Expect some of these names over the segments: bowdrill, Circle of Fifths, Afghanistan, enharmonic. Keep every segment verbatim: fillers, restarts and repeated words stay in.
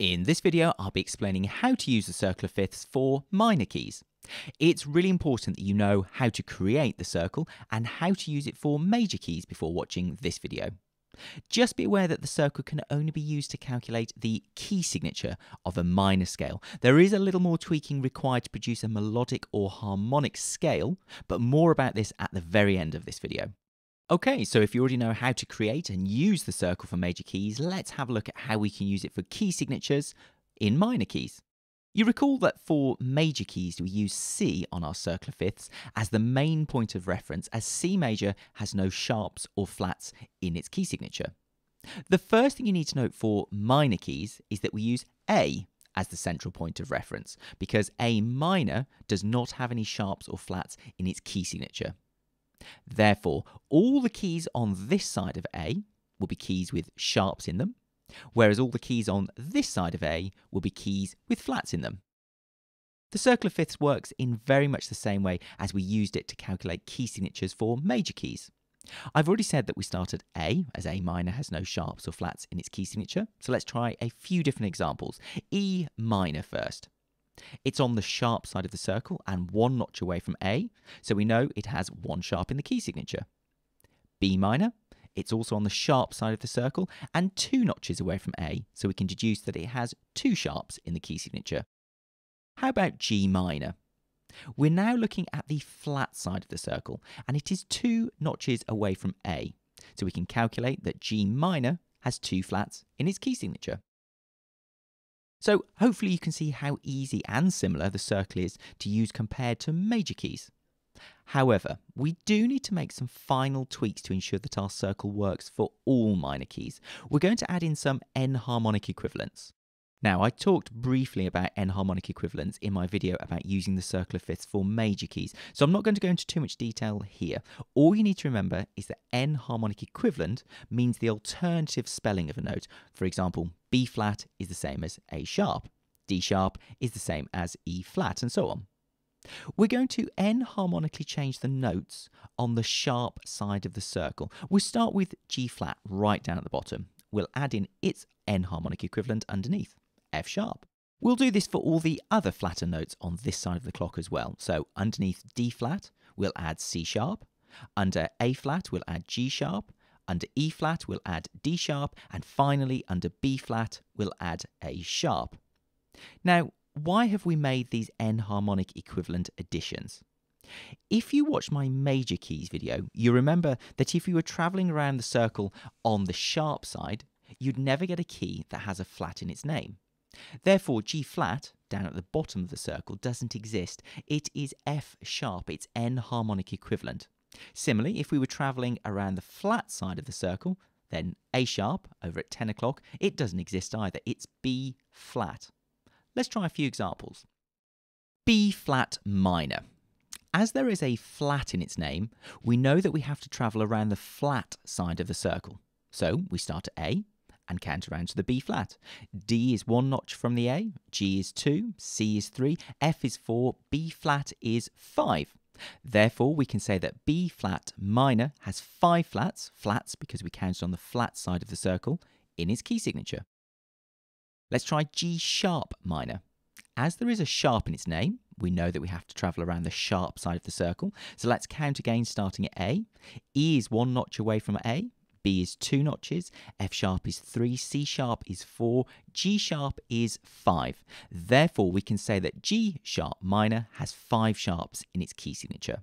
In this video, I'll be explaining how to use the circle of fifths for minor keys. It's really important that you know how to create the circle and how to use it for major keys before watching this video. Just be aware that the circle can only be used to calculate the key signature of a minor scale. There is a little more tweaking required to produce a melodic or harmonic scale, but more about this at the very end of this video. Okay, so if you already know how to create and use the circle for major keys, let's have a look at how we can use it for key signatures in minor keys. You recall that for major keys we use C on our circle of fifths as the main point of reference, as C major has no sharps or flats in its key signature. The first thing you need to note for minor keys is that we use A as the central point of reference, because A minor does not have any sharps or flats in its key signature. Therefore, all the keys on this side of A will be keys with sharps in them, whereas all the keys on this side of A will be keys with flats in them. The circle of fifths works in very much the same way as we used it to calculate key signatures for major keys. I've already said that we start at A, as A minor has no sharps or flats in its key signature, so let's try a few different examples. E minor first. It's on the sharp side of the circle and one notch away from A, so we know it has one sharp in the key signature. B minor, it's also on the sharp side of the circle and two notches away from A, so we can deduce that it has two sharps in the key signature. How about G minor? We're now looking at the flat side of the circle and it is two notches away from A, so we can calculate that G minor has two flats in its key signature. So hopefully you can see how easy and similar the circle is to use compared to major keys. However, we do need to make some final tweaks to ensure that our circle works for all minor keys. We're going to add in some enharmonic equivalents. Now, I talked briefly about enharmonic equivalents in my video about using the circle of fifths for major keys, so I'm not going to go into too much detail here. All you need to remember is that enharmonic equivalent means the alternative spelling of a note. For example, B flat is the same as A sharp, D sharp is the same as E flat, and so on. We're going to enharmonically change the notes on the sharp side of the circle. We'll start with G flat right down at the bottom. We'll add in its enharmonic equivalent underneath, F sharp. We'll do this for all the other flatter notes on this side of the clock as well. So underneath D flat, we'll add C sharp. Under A flat, we'll add G sharp. Under E flat, we'll add D sharp. And finally, under B flat, we'll add A sharp. Now, why have we made these enharmonic equivalent additions? If you watch my major keys video, you remember that if you were traveling around the circle on the sharp side, you'd never get a key that has a flat in its name. Therefore, G flat, down at the bottom of the circle, doesn't exist. It is F sharp, its enharmonic equivalent. Similarly, if we were travelling around the flat side of the circle, then A sharp, over at ten o'clock, it doesn't exist either. It's B flat. Let's try a few examples. B flat minor. As there is a flat in its name, we know that we have to travel around the flat side of the circle. So we start at A and count around to the B flat. D is one notch from the A, G is two, C is three, F is four, B flat is five. Therefore, we can say that B flat minor has five flats, flats because we counted on the flat side of the circle, in its key signature. Let's try G sharp minor. As there is a sharp in its name, we know that we have to travel around the sharp side of the circle. So let's count again starting at A. E is one notch away from A. B is two notches, F sharp is three, C sharp is four, G sharp is five. Therefore, we can say that G sharp minor has five sharps in its key signature.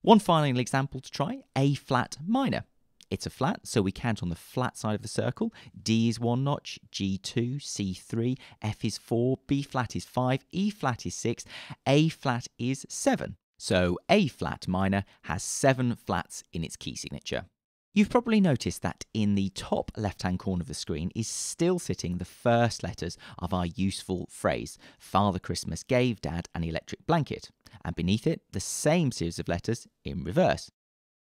One final example to try, A flat minor. It's a flat, so we count on the flat side of the circle. D is one notch, G two, C three, F is four, B flat is five, E flat is six, A flat is seven. So A flat minor has seven flats in its key signature. You've probably noticed that in the top left-hand corner of the screen is still sitting the first letters of our useful phrase, Father Christmas gave Dad an electric blanket, and beneath it, the same series of letters in reverse.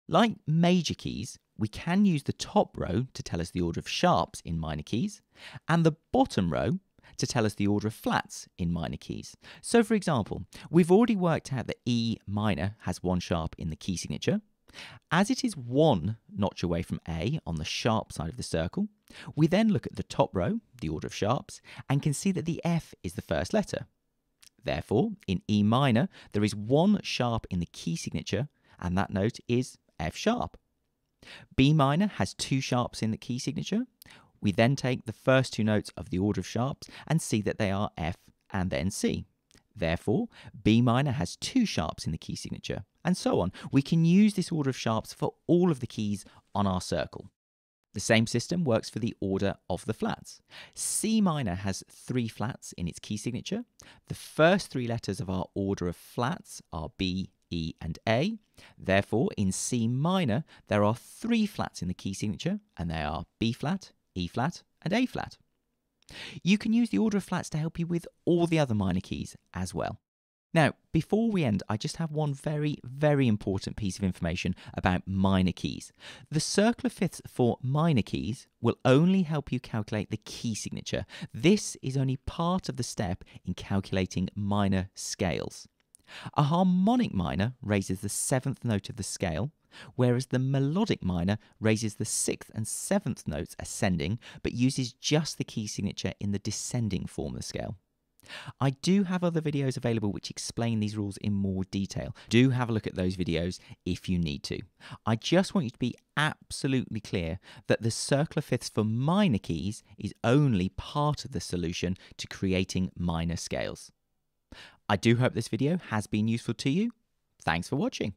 Like major keys, we can use the top row to tell us the order of sharps in minor keys, and the bottom row to tell us the order of flats in minor keys. So for example, we've already worked out that E minor has one sharp in the key signature, As it is one notch away from A on the sharp side of the circle, we then look at the top row, the order of sharps, and can see that the F is the first letter. Therefore, in E minor, there is one sharp in the key signature, and that note is F sharp. B minor has two sharps in the key signature. We then take the first two notes of the order of sharps and see that they are F and then C. Therefore, B minor has two sharps in the key signature, and so on. We can use this order of sharps for all of the keys on our circle. The same system works for the order of the flats. C minor has three flats in its key signature. The first three letters of our order of flats are B, E and A. Therefore, in C minor, there are three flats in the key signature, and they are B flat, E flat and A flat. You can use the order of flats to help you with all the other minor keys as well. Now, before we end, I just have one very, very important piece of information about minor keys. The circle of fifths for minor keys will only help you calculate the key signature. This is only part of the step in calculating minor scales. A harmonic minor raises the seventh note of the scale, whereas the melodic minor raises the sixth and seventh notes ascending, but uses just the key signature in the descending form of the scale. I do have other videos available which explain these rules in more detail. Do have a look at those videos if you need to. I just want you to be absolutely clear that the circle of fifths for minor keys is only part of the solution to creating minor scales. I do hope this video has been useful to you. Thanks for watching.